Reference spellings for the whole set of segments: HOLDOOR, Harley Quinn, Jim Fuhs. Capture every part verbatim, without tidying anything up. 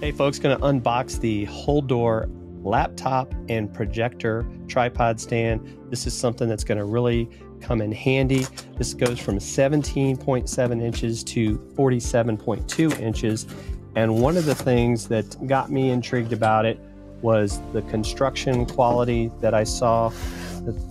Hey folks, gonna unbox the HOLDOOR laptop and projector tripod stand. This is something that's gonna really come in handy. This goes from seventeen point seven inches to forty-seven point two inches. And one of the things that got me intrigued about it was the construction quality that I saw,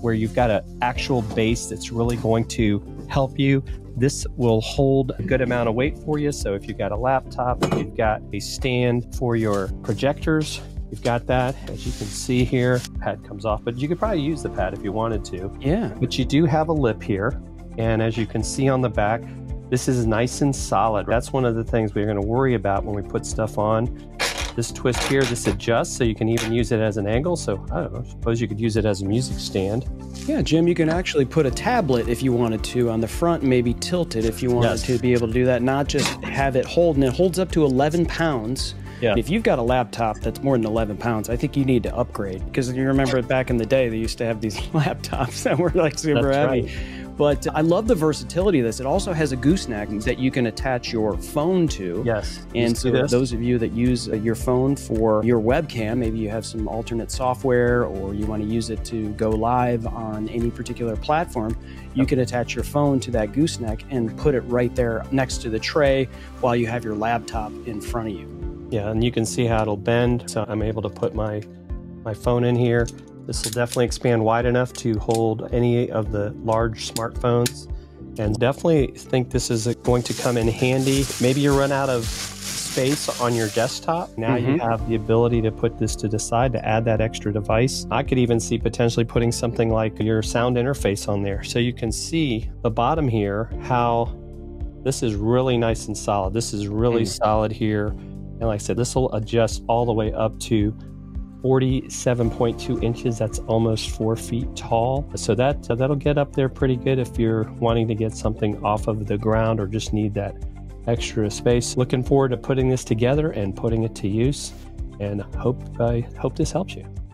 where you've got an actual base that's really going to help you. This will hold a good amount of weight for you. So if you've got a laptop, if you've got a stand for your projectors, you've got that. As you can see here, pad comes off, but you could probably use the pad if you wanted to. Yeah. But you do have a lip here. And as you can see on the back, this is nice and solid. That's one of the things we're gonna worry about when we put stuff on. This twist here, this adjusts, so you can even use it as an angle. So I don't know, I suppose you could use it as a music stand. Yeah, Jim, you can actually put a tablet if you wanted to on the front, maybe tilt it if you wanted yes. to be able to do that, not just have it hold, and it holds up to eleven pounds. Yeah. If you've got a laptop that's more than eleven pounds, I think you need to upgrade, because you remember back in the day, they used to have these laptops that were like super that's heavy. Right. But I love the versatility of this. It also has a gooseneck that you can attach your phone to. Yes. And so those of you that use your phone for your webcam, maybe you have some alternate software or you want to use it to go live on any particular platform, you can attach your phone to that gooseneck and put it right there next to the tray while you have your laptop in front of you. Yeah, and you can see how it'll bend. So I'm able to put my, my phone in here. This will definitely expand wide enough to hold any of the large smartphones, and definitely think this is going to come in handy. Maybe you run out of space on your desktop. Now mm-hmm. you have the ability to put this to the side to add that extra device. I could even see potentially putting something like your sound interface on there. So you can see the bottom here, how this is really nice and solid. This is really mm-hmm. solid here. And like I said, this will adjust all the way up to forty-seven point two inches. That's almost four feet tall. So that so that'll get up there pretty good if you're wanting to get something off of the ground or just need that extra space. Looking forward to putting this together and putting it to use, and hope I hope this helps you.